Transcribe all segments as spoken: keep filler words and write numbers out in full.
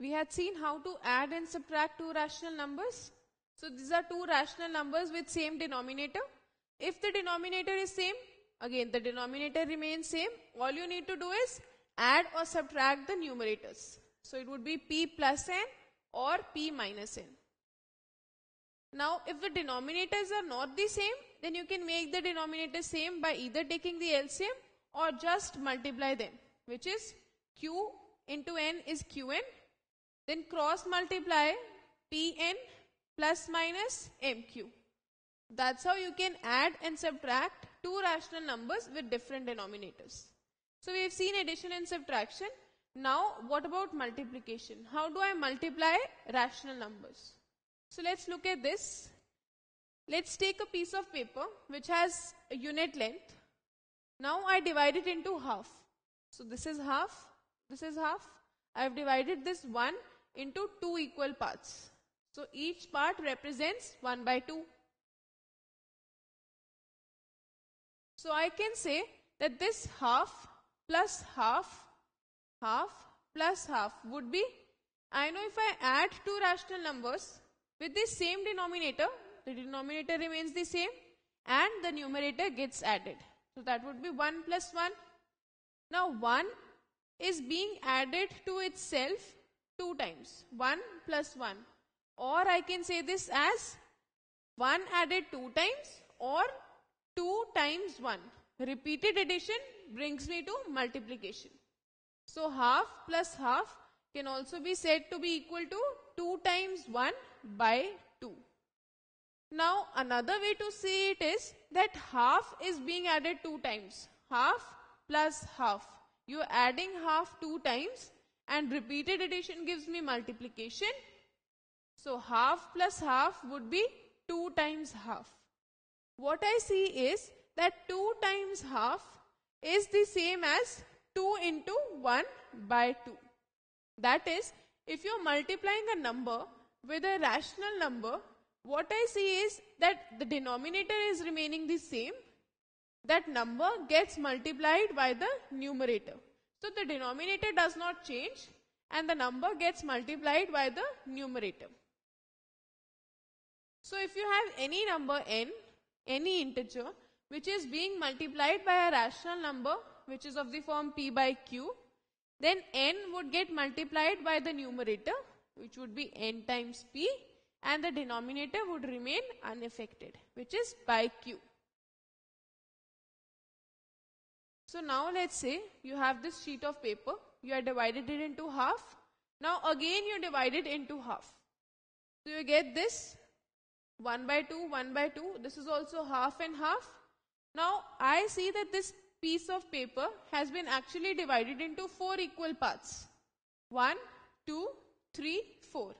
We had seen how to add and subtract two rational numbers. So these are two rational numbers with same denominator. If the denominator is same, again the denominator remains same. All you need to do is add or subtract the numerators. So it would be p plus n or p minus n. Now if the denominators are not the same, then you can make the denominator same by either taking the L C M or just multiply them, which is q into n is qn, then cross multiply pn plus minus mq. That's how you can add and subtract two rational numbers with different denominators. So we have seen addition and subtraction. Now what about multiplication? How do I multiply rational numbers? So let's look at this. Let's take a piece of paper which has a unit length. Now I divide it into half. So this is half, this is half. I have divided this one into two equal parts. So each part represents one by two. So I can say that this half plus half, half plus half would be, I know if I add two rational numbers with the same denominator, the denominator remains the same and the numerator gets added. So that would be one plus one. Now one is being added to itself two times, one plus one. Or I can say this as one added two times or two times one. Repeated addition brings me to multiplication. So half plus half can also be said to be equal to two times one by two. Now another way to see it is that half is being added two times. Half plus half. You are adding half two times and repeated addition gives me multiplication. So half plus half would be two times half. What I see is that two times half is the same as two into one by two. That is, if you are multiplying a number with a rational number, what I see is that the denominator is remaining the same. That number gets multiplied by the numerator. So the denominator does not change and the number gets multiplied by the numerator. So if you have any number n, any integer, which is being multiplied by a rational number, which is of the form p by q, then n would get multiplied by the numerator, which would be n times p, and the denominator would remain unaffected, which is by q. So now let's say you have this sheet of paper, you are divided it into half. Now again you divide it into half. So you get this one by two, one by two, this is also half and half. Now I see that this piece of paper has been actually divided into four equal parts. one, two, three, four.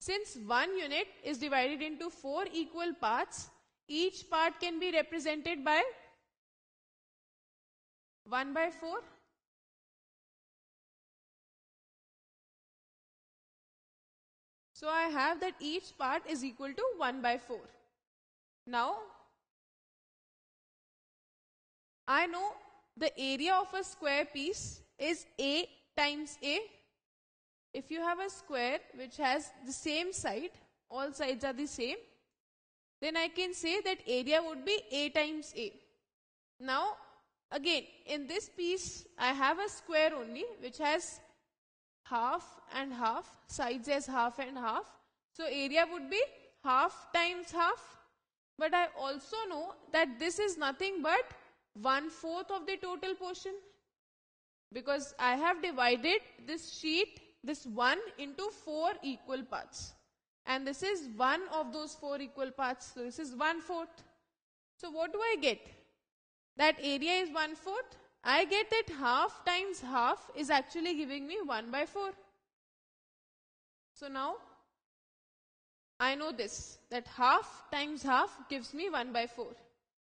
Since one unit is divided into four equal parts, each part can be represented by one by four. So I have that each part is equal to one by four. Now I know the area of a square piece is A times A. If you have a square which has the same side, all sides are the same, then I can say that area would be A times A. Now again, in this piece, I have a square only, which has half and half, sides as half and half. So area would be half times half. But I also know that this is nothing but one fourth of the total portion, because I have divided this sheet, this one, into four equal parts. And this is one of those four equal parts. So this is one fourth. So what do I get? That area is one fourth. I get that half times half is actually giving me one by four. So now I know this, that half times half gives me one by four.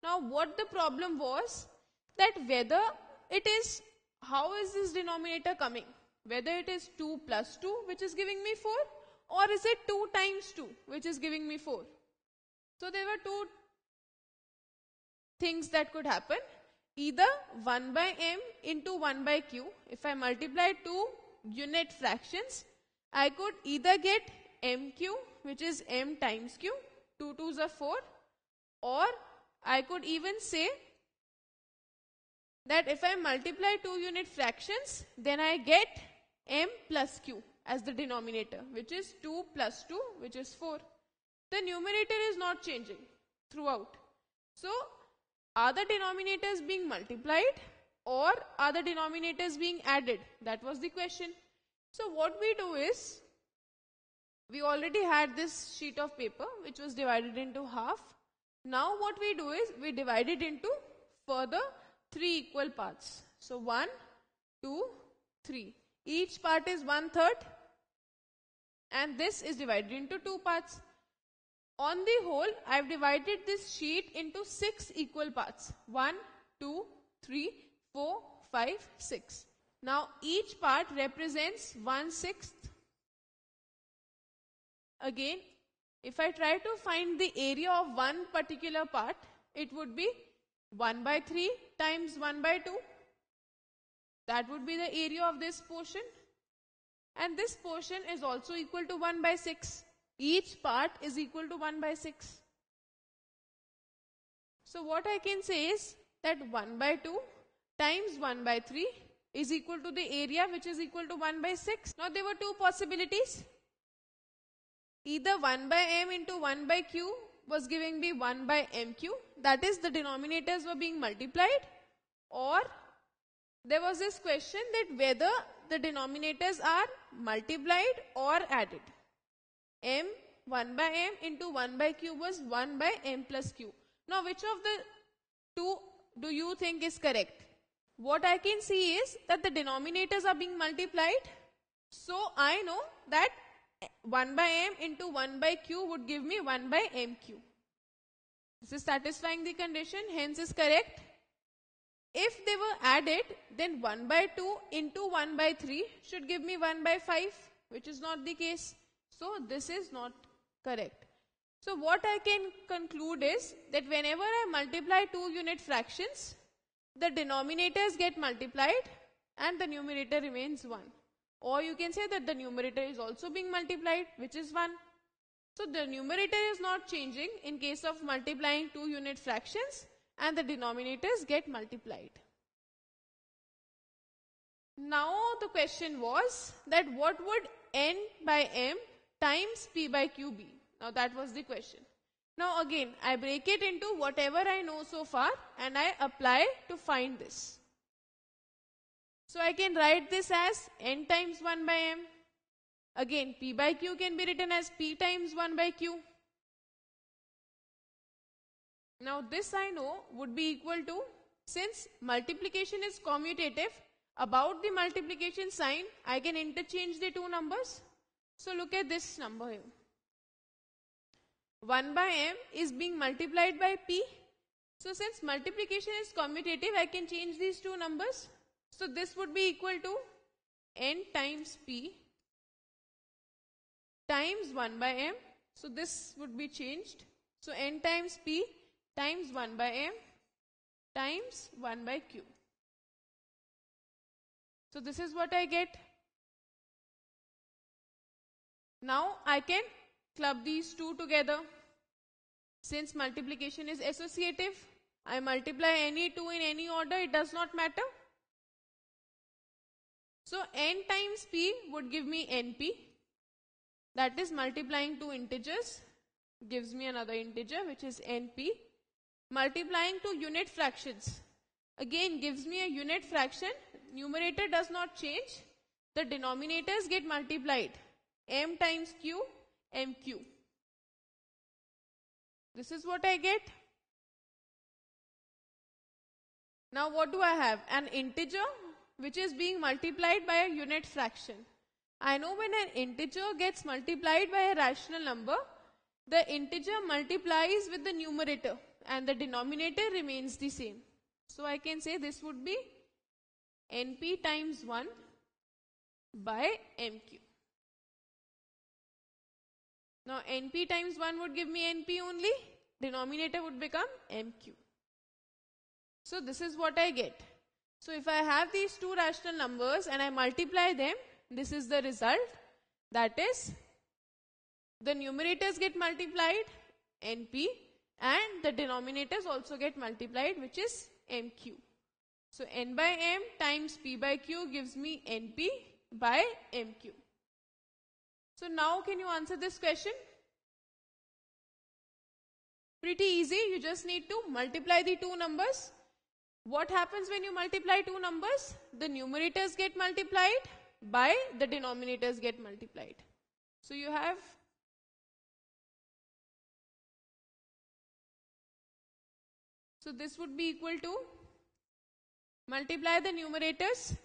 Now what the problem was, that whether it is, how is this denominator coming? Whether it is two plus two, which is giving me four, or is it two times two, which is giving me four. So there were two things that could happen. Either one by m into one by q. If I multiply two unit fractions, I could either get m q, which is m times q, two twos are four, or I could even say that if I multiply two unit fractions, then I get m plus q as the denominator, which is two plus two, which is four. The numerator is not changing throughout. So, are the denominators being multiplied or are the denominators being added? That was the question. So, what we do is, we already had this sheet of paper which was divided into half. Now, what we do is, we divide it into further three equal parts. So, one, two, three. Each part is one third and this is divided into two parts. On the whole, I have divided this sheet into six equal parts. one, two, three, four, five, six. Now, each part represents one sixth. Again, if I try to find the area of one particular part, it would be one by three times one by two. That would be the area of this portion. And this portion is also equal to one by six. Each part is equal to one by six. So what I can say is that one by two times one by three is equal to the area, which is equal to one by six. Now there were two possibilities. Either one by m into one by q was giving me one by mq. That is, the denominators were being multiplied, or there was this question that whether the denominators are multiplied or added. M, one by m into one by q was one by m plus q. Now which of the two do you think is correct? What I can see is that the denominators are being multiplied. So I know that one by m into one by q would give me one by mq. This is satisfying the condition, hence is correct. If they were added, then one by two into one by three should give me one by five, which is not the case. So this is not correct. So what I can conclude is that whenever I multiply two unit fractions, the denominators get multiplied and the numerator remains one. Or you can say that the numerator is also being multiplied, which is one. So the numerator is not changing in case of multiplying two unit fractions and the denominators get multiplied. Now the question was that what would n by m times p by q be? Now that was the question. Now again, I break it into whatever I know so far and I apply to find this. So I can write this as n times one by m. Again, p by q can be written as p times one by q. Now this I know would be equal to, since multiplication is commutative, about the multiplication sign, I can interchange the two numbers. So look at this number here. one by m is being multiplied by p. So since multiplication is commutative, I can change these two numbers. So this would be equal to n times p times one by m. So this would be changed. So n times p times one by m times one by q. So this is what I get. Now I can club these two together. Since multiplication is associative, I multiply any two in any order, it does not matter. So n times p would give me np. That is, multiplying two integers gives me another integer, which is np. Multiplying two unit fractions again gives me a unit fraction. Numerator does not change. The denominators get multiplied. M times q, mq. This is what I get. Now what do I have? An integer which is being multiplied by a unit fraction. I know when an integer gets multiplied by a rational number, the integer multiplies with the numerator and the denominator remains the same. So I can say this would be np times one by mq. Now np times one would give me np only. Denominator would become mq. So this is what I get. So if I have these two rational numbers and I multiply them, This is the result. That is, the numerators get multiplied, N P, and the denominators also get multiplied, which is M Q. So N by M times P by Q gives me N P by M Q. So now can you answer this question? Pretty easy. You just need to multiply the two numbers. What happens when you multiply two numbers? The numerators get multiplied by the denominators get multiplied. So you have So this would be equal to, multiply the numerators,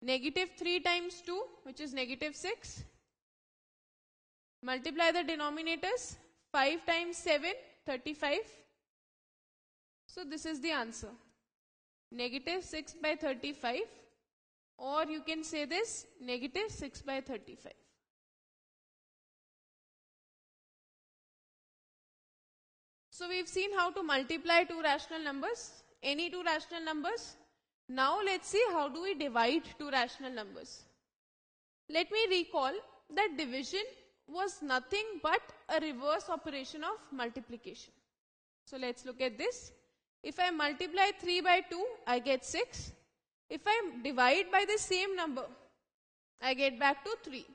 negative three times two, which is negative six. Multiply the denominators, five times seven, thirty-five. So this is the answer. Negative six by thirty-five, or you can say this, negative six by thirty-five. So we've seen how to multiply two rational numbers, any two rational numbers. Now let's see how do we divide two rational numbers. Let me recall that division was nothing but a reverse operation of multiplication. So let's look at this. If I multiply three by two, I get six. If I divide by the same number, I get back to three.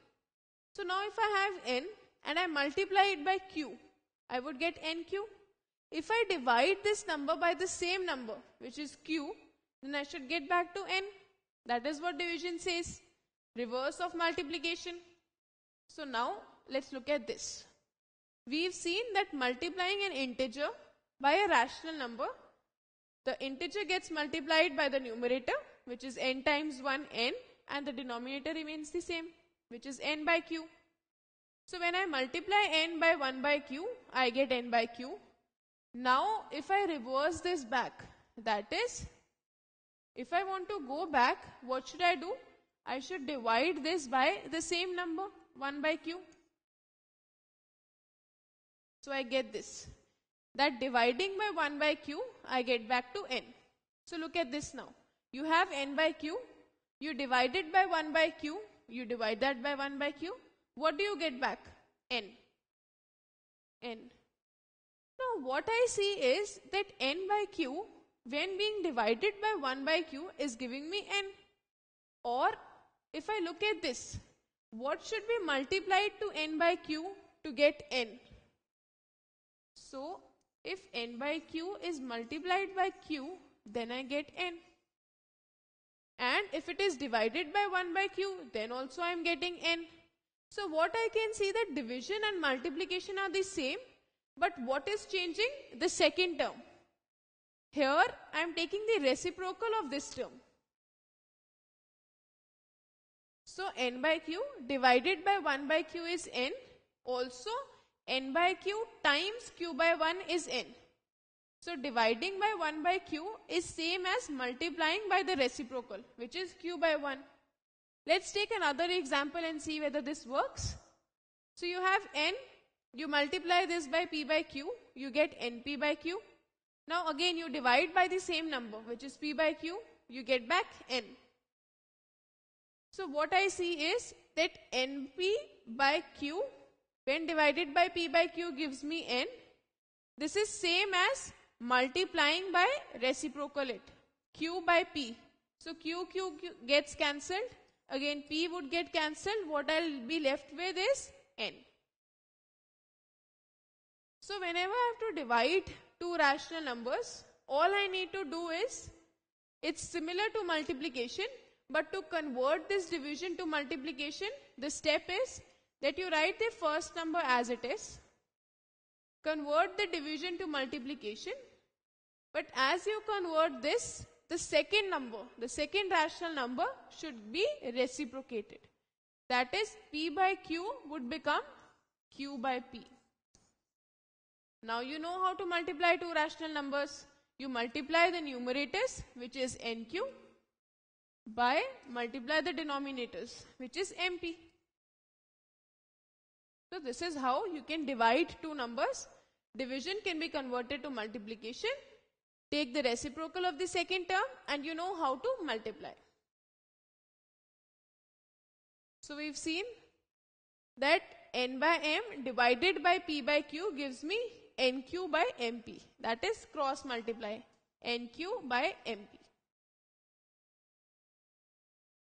So now if I have n and I multiply it by q, I would get n q. If I divide this number by the same number, which is q, then I should get back to n. That is what division says. Reverse of multiplication. So now, let's look at this. We've seen that multiplying an integer by a rational number, the integer gets multiplied by the numerator, which is n times one, n, and the denominator remains the same, which is n by q. So when I multiply n by one by q, I get n by q. Now, if I reverse this back, that is, if I want to go back, what should I do? I should divide this by the same number, one by q. So I get this, that dividing by one by q, I get back to n. So look at this now. You have n by q, you divide it by one by q, you divide that by one by q. What do you get back? n. n. Now what I see is that n by q, when being divided by one by q, is giving me n. Or if I look at this, what should be multiplied to n by q to get n? So if n by q is multiplied by q, then I get n. And if it is divided by one by q, then also I am getting n. So what I can see that division and multiplication are the same. But what is changing? The second term. Here I am taking the reciprocal of this term. So n by q divided by one by q is n. Also n by q times q by one is n. So dividing by one by q is same as multiplying by the reciprocal, which is q by one. Let's take another example and see whether this works. So you have n. You multiply this by p by q, you get np by q. Now again you divide by the same number, which is p by q, you get back n. So what I see is that np by q, when divided by p by q, gives me n. This is same as multiplying by reciprocal it, q by p. So q, q, q gets cancelled, again p would get cancelled, what I'll be left with is n. So whenever I have to divide two rational numbers, all I need to do is, it's similar to multiplication, but to convert this division to multiplication, the step is that you write the first number as it is, convert the division to multiplication, but as you convert this, the second number, the second rational number should be reciprocated. That is, p by q would become q by p. Now you know how to multiply two rational numbers. You multiply the numerators, which is n q, by multiply the denominators, which is m p. So this is how you can divide two numbers. Division can be converted to multiplication. Take the reciprocal of the second term and you know how to multiply. So we've seen that n by m divided by p by q gives me nq by mp. That is cross multiply, nq by mp.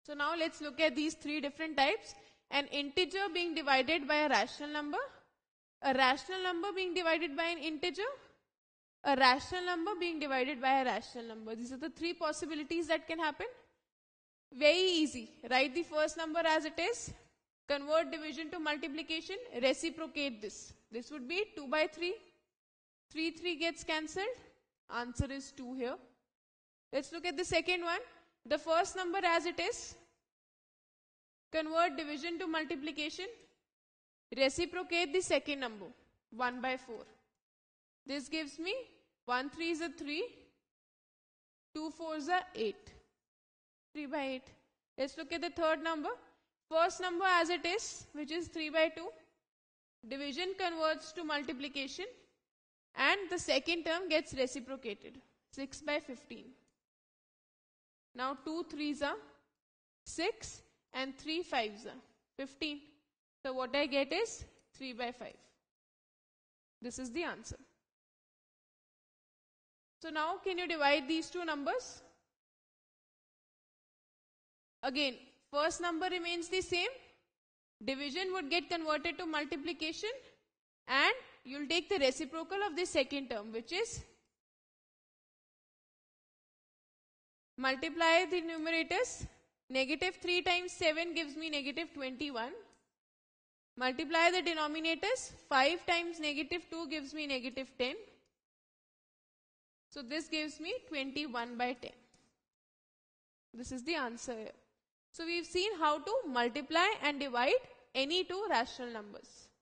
So now let's look at these three different types. An integer being divided by a rational number, a rational number being divided by an integer, a rational number being divided by a rational number. These are the three possibilities that can happen. Very easy. Write the first number as it is. Convert division to multiplication. Reciprocate this. This would be two by three. three, three gets cancelled. Answer is two here. Let's look at the second one. The first number as it is. Convert division to multiplication. Reciprocate the second number. one by four. This gives me one three is a three, two four is a eight, three by eight. Let's look at the third number. First number as it is, which is three by two. Division converts to multiplication and the second term gets reciprocated, six by fifteen. Now two threes are six and three fives are fifteen. So what I get is three by five. This is the answer. So now can you divide these two numbers? Again, first number remains the same. Division would get converted to multiplication and you'll take the reciprocal of the second term, which is multiply the numerators. Negative three times seven gives me negative twenty-one. Multiply the denominators. five times negative two gives me negative ten. So this gives me twenty-one by ten. This is the answer here. So we've seen how to multiply and divide any two rational numbers.